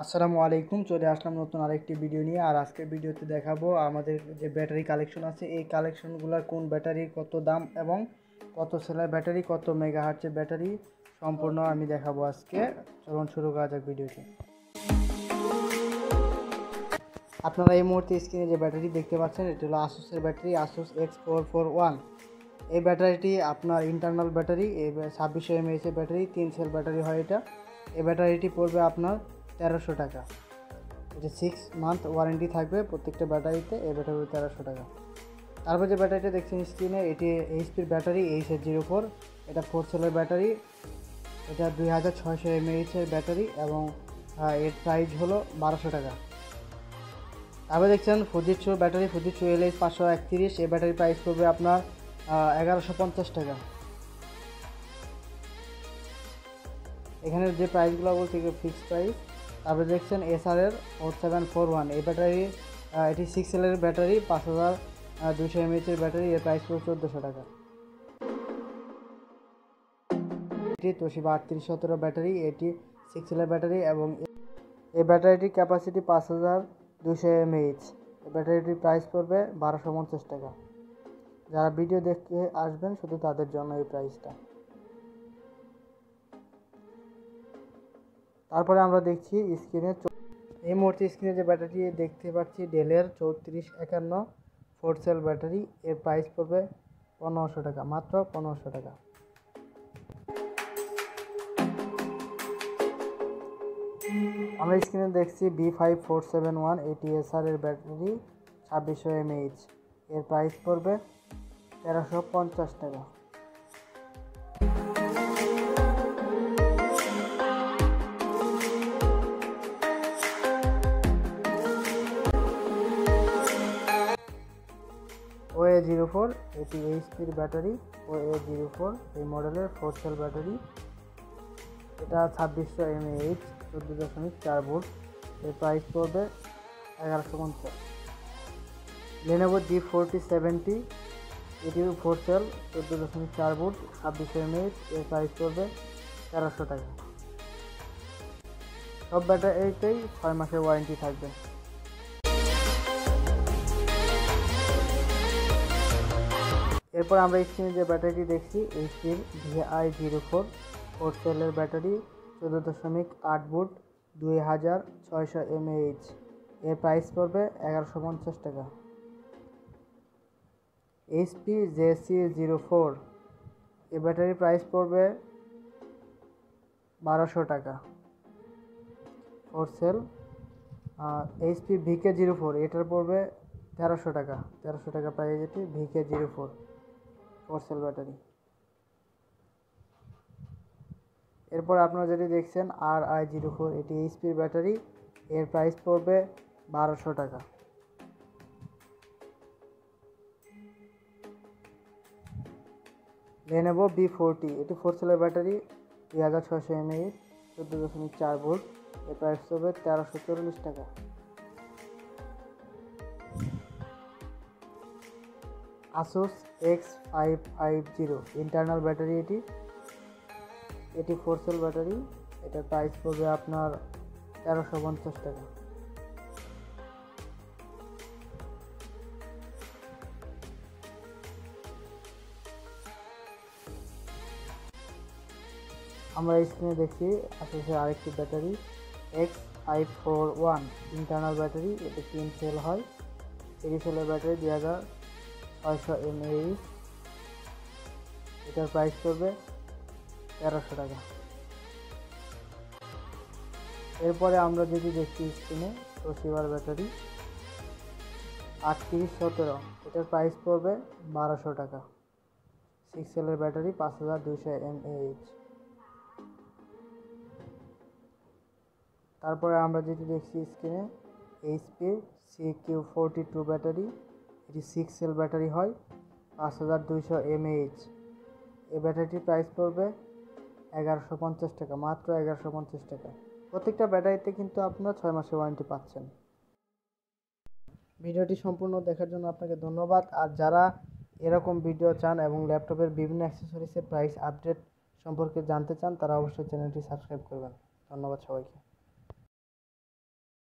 আসসালামু আলাইকুম, চলে আসলাম নতুন আরেকটি ভিডিও নিয়ে। আর আজকের ভিডিওতে দেখাবো আমাদের যে ব্যাটারি কালেকশন আছে, এই কালেকশনগুলোর কোন ব্যাটারির কত দাম এবং কত সেলার ব্যাটারি, কত মেগাহার্জের ব্যাটারি সম্পূর্ণ আমি দেখাবো আজকে। চলুন শুরু করা যাক ভিডিওটি। আপনারা এই মুহূর্তে স্ক্রিনে যে ব্যাটারি দেখতে পাচ্ছেন এটা হলো আসুসের ব্যাটারি, আসুস X441। এই ব্যাটারিটি আপনার ইন্টারনাল ব্যাটারি, এই 2600 mAh ব্যাটারি, 3 সেল ব্যাটারি হয় এটা। এই ব্যাটারিটি পড়বে আপনার 1300 টাকা। এটা 6 মান্থ ওয়ারেন্টি থাকবে প্রত্যেকটা ব্যাটারিতে। এই ব্যাটারি 1300 টাকা। তারপর যে ব্যাটারিটা দেখছেন স্ক্রিনে এটি এইচপির ব্যাটারি, HS04। এটা 4 সেলের ব্যাটারি, এটা 2600 mAh ব্যাটারি এবং এর প্রাইস হলো 1200 টাকা। তারপর দেখছেন ফুজিৎসু ব্যাটারি, ফুজিৎসু LH531। এই ব্যাটারি প্রাইস পড়বে আপনার 1150 টাকা। এখানে যে প্রাইসগুলো বলছি ফিক্সড প্রাইস। তারপরে দেখছেন এসআরের 4741। এই ব্যাটারি এটি 6 সেলের ব্যাটারি, 5200 mAh ব্যাটারি। এর প্রাইস পড়বে 1400 টাকা। এটি তোশিবা 3817 ব্যাটারি, এটি 6 সেলের ব্যাটারি এবং এই ব্যাটারিটির ক্যাপাসিটি 5200 mAh। এই ব্যাটারিটির প্রাইস পড়বে 1250 টাকা। যারা ভিডিও দেখতে আসবেন শুধু তাদের জন্য এই প্রাইসটা। তারপরে আমরা দেখছি স্ক্রিনে এই মুহূর্তে স্ক্রিনে যে ব্যাটারি দেখতে পাচ্ছি ডেলের 3451 4 সেল ব্যাটারি। এর প্রাইস পড়বে 1500 টাকা, মাত্র 1500 টাকা। আমরা স্ক্রিনে দেখছি B5471। এটি এসআর এর ব্যাটারি, 2600 mAh। এর প্রাইস পড়বে 1350 টাকা। OA04। এটি এইচপির ব্যাটারি, OA04। এই মডেলের 4 সেল ব্যাটারি, এটা 2600 mAh, 14.4 ভোল্ট। এর প্রাইস পড়বে 1150। Lenovo D4070। এটিও 4 সেল, 14.4 ভোল্ট, 2600 mAh। এর প্রাইস পড়বে 1300 টাকা। সব ব্যাটারিতেই 6 মাসের ওয়ারেন্টি থাকবে। এরপর আমরা স্ক্রিনে যে ব্যাটারিটি দেখছি এইচপির VI04, 4 সেলের ব্যাটারি, 14.8 ভোল্ট, 2600 mAh। এর প্রাইস পড়বে 1150 টাকা। HP CQ42। এই ব্যাটারির প্রাইস পড়বে 1200 টাকা, 4 সেল। HP VK04। এটার পড়বে 1300 টাকা, 1300 টাকা প্রাইস। এটি VK04, 4 সেল ব্যাটারি। এরপর আপনারা যেটি দেখছেন RI04। এটি এইচপির ব্যাটারি, এর প্রাইস পড়বে 1200 টাকা। Lenovo B40। এটি 4 সেলের ব্যাটারি, 2600 mAh, 14.4 ভোল্ট। এর প্রাইস পড়বে 1340 টাকা। Asus X550 ইন্টারনাল ব্যাটারি, এটি 4 সেল ব্যাটারি। এটার প্রাইস পড়বে আপনার 1350 টাকা। আমরা স্ক্রিনে দেখছি Asus-এর আরেকটি ব্যাটারি X541 ইন্টারনাল ব্যাটারি, এটি 3 সেল হয়, 30 সেলের ব্যাটারি, 2600 mAh। এটার প্রাইস পড়বে 1300 টাকা। এরপরে আমরা যদি দেখছি স্ক্রিনে Toshiba ব্যাটারি 3817। এটার প্রাইস পড়বে 1200 টাকা, 6 সেলের ব্যাটারি, 5200 mAh। তারপরে আমরা যেটি দেখছি স্ক্রিনে HP CQ42 ব্যাটারি, এটি 6 সেল ব্যাটারি হয়, 5200 mAh। এই ব্যাটারিটির প্রাইস পড়বে 1150 টাকা, মাত্র 1150 টাকা। প্রত্যেকটা ব্যাটারিতে কিন্তু আপনারা 6 মাসের ওয়ারেন্টি পাচ্ছেন। ভিডিওটি সম্পূর্ণ দেখার জন্য আপনাকে ধন্যবাদ। আর যারা এরকম ভিডিও চান এবং ল্যাপটপের বিভিন্ন অ্যাক্সেসরিজের প্রাইস আপডেট সম্পর্কে জানতে চান, তারা অবশ্যই চ্যানেলটি সাবস্ক্রাইব করবেন। ধন্যবাদ সবাইকে।